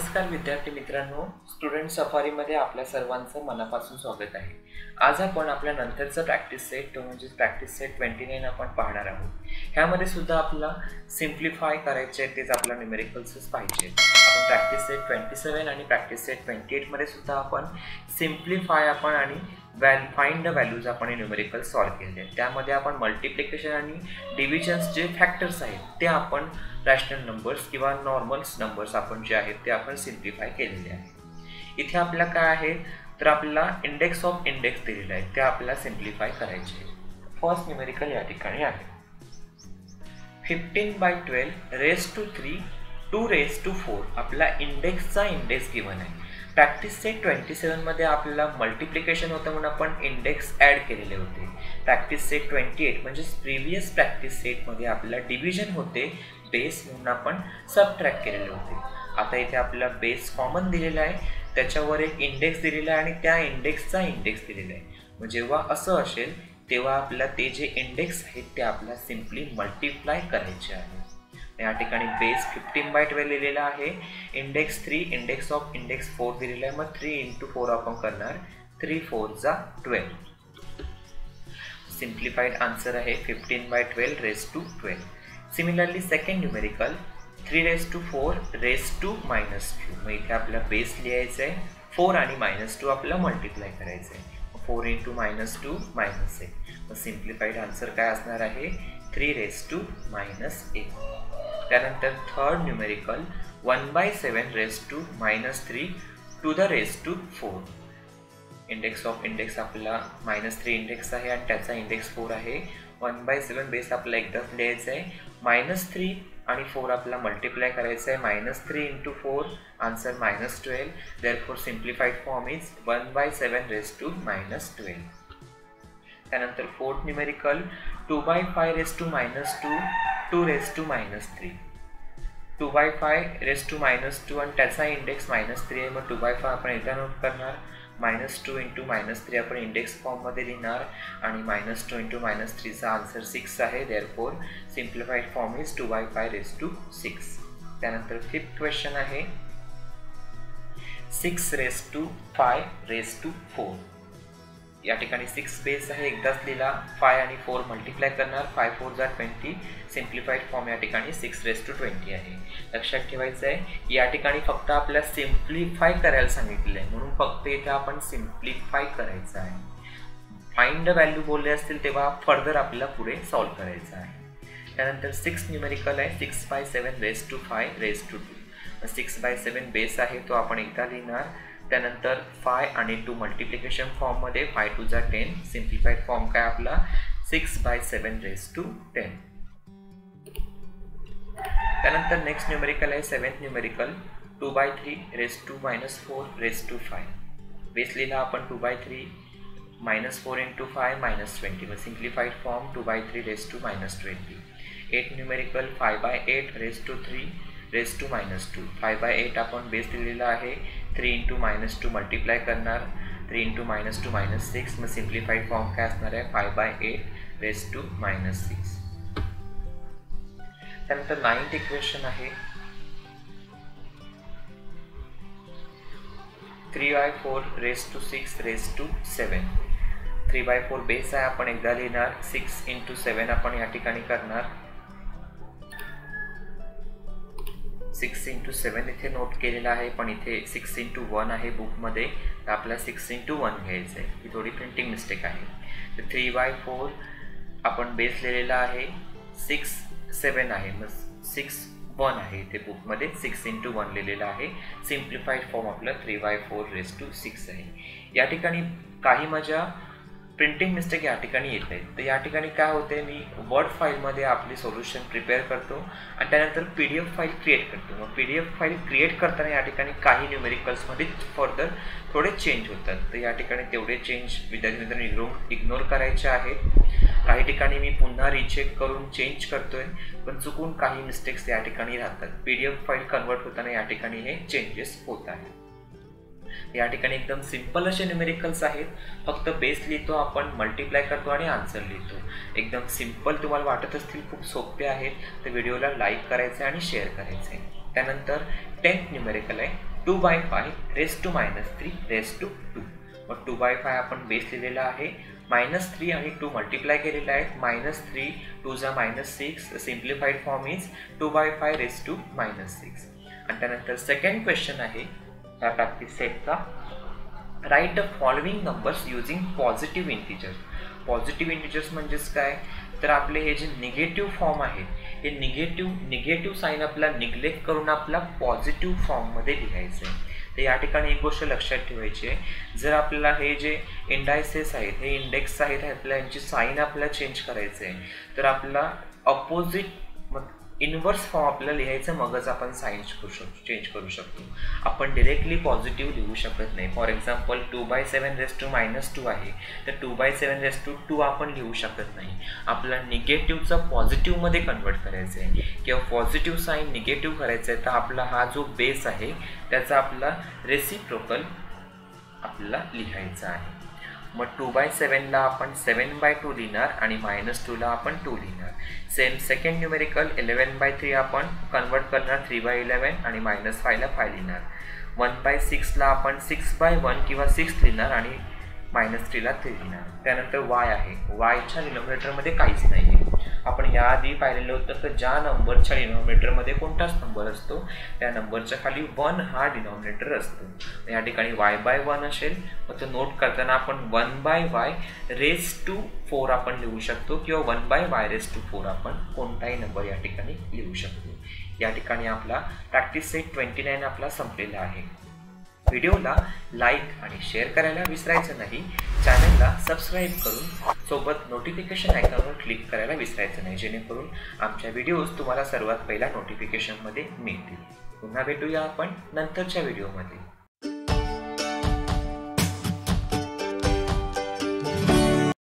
नमस्कार विद्यार्थी मित्रांनो, स्टुडंट सफारीमध्ये आपल्या सर्वांचं मनापासून स्वागत आहे। आज आपण आपल्या नंतरचा प्रॅक्टिस सेट म्हणजे प्रॅक्टिस सेट 29 आपण पाहणार आहोत। ह्यामध्ये सुद्धा आपला सिंपलीफाय करायचे आहे, तेच आपला न्यूमेरिकल्सच पाहिजे। आपण प्रॅक्टिस सेट 27 आणि प्रॅक्टिस सेट 28 मध्ये सुद्धा आपण सिंपलीफाय आणि फाइंड द व्हॅल्यूज आपण न्यूमेरिकल सॉल्व केले। त्यामध्ये आपण मल्टिप्लिकेशन आणि डिव्हिजन्स जे फॅक्टर्स आहेत ते आपण रॅशनल नंबर्स किंवा नॉर्मल नंबर्स आपण जे आहेत ते आपण सिंपलीफाय केलेले आहे। इथे आपला काय आहे तर आपला इंडेक्स ऑफ इंडेक्स दिलेला आहे, ते आपल्याला सिंपलीफाय करायचे आहे। फर्स्ट न्यूमेरिकल या ठिकाणी आहे 15/12 raised to 3 2 raised to 4 आपला इंडेक्सचा इंडेक्स गिवन आहे। प्रैक्टिस सेट 27 मध्ये आपल्याला मल्टिप्लिकेशन होतं म्हणून आपण इंडेक्स ॲड केलेले होते। प्रैक्टिस सेट 28 म्हणजे प्रीवियस प्रैक्टिस सेट मध्ये आपल्याला डिव्हिजन होते, बेस म्हणून आपण सबट्रॅक्ट केलेले होते। आता इथे आपल्याला बेस कॉमन दिलेला आहे, त्याच्यावर एक इंडेक्स दिलेला आहे आणि त्या इंडेक्सचा इंडेक्स दिलेला आहे। म्हणजे जेव्हा असं असेल तेव्हा आपल्याला ते जे इंडेक्स आहेत ते आपल्याला सिंपली मल्टिप्लाय करायचे आहे। या ठिकाणी बेस 15/12 लिहिलेला आहे, इंडेक्स 3 इंडेक्स ऑफ इंडेक्स 4 दिलेला आहे। मग 3 × 4 आपण करणार, 3 × 4 = 12। सिंपलीफाइड आंसर आहे 15/12 raised to 12। Similarly second numerical 3 raised to 4 raised to -2 मग इथे आपला बेस लिहायचा आहे, 4 आणि -2 आपला मल्टीप्लाय करायचा आहे। 4 × -2 - 8 मग सिंपलीफाइड आंसर काय असणार आहे 3 raised to -8। त्यानंतर third numerical 1/7 raised to -3 2 raised to 4 index of index आपला -3 इंडेक्स आहे आणि त्याचा इंडेक्स 4 आहे। 1/7 बेस आपला एकदाच लिहायचा आहे, -3 आणि 4 आपला मल्टिप्लाय करायचा आहे। -3 × 4 answer -12। Therefore simplified form is 1/7 raised to -12। त्यानंतर fourth numerical 2/5 raised to -2 2 raised to -3 2/5 raised to -2 आणि त्याचा इंडेक्स -3 आहे। मग 2/5 आपण इथे नोट करणार, -2 × -3 आपण इंडेक्स फॉर्म मध्ये लिहिणार आणि -2 × -3 चा आंसर 6 आहे। Therefore simplified form is 2/5 raised to 6। त्यानंतर फिफ्थ क्वेश्चन आहे 6 raised to 5 raised to 4 या ठिकाणी 6 बेस आहे, एकदाच लिहिला, 5 आणि 4 मल्टिप्लाय करणार, 5 × 4 = 20। सिंपलीफाइड फॉर्म या ठिकाणी 6 raised to 20 आहे। लक्षात ठेवायचं आहे या ठिकाणी फक्त आपल्याला सिंपलीफाय करायला सांगितले आहे, म्हणून फक्त इथे आपण सिंपलीफाय करायचं आहे। फाइंड द व्हॅल्यू बोलले असतील तेव्हा फर्दर आपल्याला पुढे सॉल्व करायचं आहे। त्यानंतर 6 न्यूमेरिकल आहे 6/7 raised to 5 raised to 2 6/7 base आहे, तो आपण एकदा लिहिणार। त्यानंतर 5 आणि 2 मल्टिप्लिकेशन फॉर्म मध्ये 5 × 2 = 10 सिंपलीफाइड फॉर्म काय आपला 6/7 raised to 10। त्यानंतर नेक्स्ट न्यूमेरिकल आहे 7th numerical 2/3 raised to -4 raised to 5 base लिहिला आपण 2/3 -4 × 5 - 20 मग simplified form 2/3 raised to -20। 8th numerical 5/8 raised to 3 raised to -2 5/8 आपण बेस लिहिलेला आहे, 3 × -2 मल्टिप्लाय करणार, 3 × -2 - 6 मग सिंपलीफाइड फॉर्म काय असणार आहे 5/8 raised to -6। त्यानंतर 9th इक्वेशन आहे 3/4 raised to 6 raised to 7 3/4 base आहे, आपण एकदा लिहिणार, 6 × 7 आपण या ठिकाणी करणार, 6 × 7 इथे नोट केलेला आहे, पण इथे 6 × 1 आहे बुकमध्ये, तर आपल्याला 6 × 1 घ्यायचं आहे। ही थोडी प्रिंटिंग मिस्टेक आहे। तर 3/4 आपण बेस लिहिलेला आहे, 6/7 आहे, मग 6/1 आहे, इथे बुकमध्ये 6 × 1 लिहिलेला आहे। सिम्प्लिफाईड फॉर्म आपला 3/4 raised to 6 आहे। या ठिकाणी काही माझ्या प्रिंटिंग मिस्टेक या ठिकाणी येत आहे, तर या ठिकाणी काय होते मी वर्ड फाईलमध्ये आपली सोल्युशन प्रिपेअर करतो आणि त्यानंतर PDF फाईल क्रिएट करतो। मग PDF फाईल क्रिएट करताना या ठिकाणी काही न्यूमेरिकल्समध्ये फर्दर थोडे चेंज होतात, तर या ठिकाणी तेवढे चेंज विद्यार्थी मित्रांनो इग्नोर करायचे आहेत। काही ठिकाणी मी पुन्हा रिचेक करून चेंज करतोय, पण चुकून काही मिस्टेक्स या ठिकाणी राहतात। PDF फाईल कन्वर्ट होताना या ठिकाणी हे चेंजेस होत आहेत। या ठिकाणी एकदम सिंपल असे न्यूमेरिकल्स आहेत, फक्त बेस लिहितो आपण, मल्टिप्लाय करतो आणि आन्सर लिहितो। एकदम सिंपल तुम्हाला वाटत असतील, खूप सोपे आहेत, तर व्हिडिओला लाईक करायचं आणि शेअर करायचं आहे। त्यानंतर 10th न्यूमेरिकल आहे 2 by 5 raise to minus 3 raise to 2 और 2 बाय 5 आपण बेस लिहिलेला आहे मायनस 3 आणि 2 मल्टिप्लाय केलेले आहेत मायनस 3 2 जा minus 6 simplified form is 2 by 5 raise to minus 6 आणि त्यानंतर सेकंड क्वेश्चन आहे या प्रॅक्टिस सेटचा right the following numbers using positive integers. Positive integers म्हणजे काय तर आपले हे जे निगेटिव फॉर्म आहे हे निगेटिव साइन आपला निग्लेक्ट करून आपला पॉजिटिव फॉर्म मध्ये लिहायचं आहे। तर या ठिकाणी एक गोष्ट लक्षात ठेवायची आहे जर आपल्याला हे जे इंडायसेस आहेत हे इंडेक्स आहेत यांची साइन आपल्याला चेंज करायचे आहे तर आपला अपोजिट इन्वर्स फॉर्म आपल्याला लिहायचं मगच आपण साइन चेंज करू शकतो। आपण डायरेक्टली पॉझिटिव्ह लिहू शकत नाही। फॉर एक्झाम्पल 2/7 रेस टू -2 आहे तर 2/7 रेस टू 2 आपण लिहू शकत नाही। आपल्याला निगेटिव्हचा पॉझिटिव्ह मध्ये कन्वर्ट करायचं आहे किंवा पॉझिटिव्ह साइन निगेटिव्ह करायचं आहे तर आपला हा जो बेस आहे त्याचा आपला रेसिप्रोकल आपल्याला लिहायचा आहे। मग 2/7 ला आपण 7/2 लिहिणार आणि -2 ला आपण 2 लिहिणार। सेम सेकंड न्यूमेरिकल 11/3 आपण कन्वर्ट करणार 3/11 आणि -5 ला 5 लिहिणार। 1/6 ला आपण 6/1 किंवा 6 लिहिणार आणि -3 ला 3 लिहिणार। त्यानंतर y आहे yच्या डिनोमिनेटरमध्ये काहीच नाही आहे। आपण याआधी पाहिलेलं होतं की ज्या नंबरच्या डिनोमिनेटरमध्ये कोणताच नंबर असतो त्या नंबरच्या खाली 1 हा डिनोमिनेटर असतो। या ठिकाणी y/1 असेल तर नोट करताना आपण 1/y⁴ आपण लिहू शकतो किंवा 1/y⁴ आपण कोणताही नंबर या ठिकाणी लिहू शकतो। या ठिकाणी आपला प्रॅक्टिस सेट 29 आपला संपलेला आहे। व्हिडिओला लाईक आणि शेअर करायला विसरायचं नाही। चॅनलला सबस्क्राइब करून सोबत नोटिफिकेशन आयकॉनवर क्लिक करायला विसरायचं नाही जेणेकरून आमच्या व्हिडिओज तुम्हाला सर्वात पहिला नोटिफिकेशन मध्ये मिळतील। पुन्हा भेटूया आपण नंतरच्या व्हिडिओमध्ये।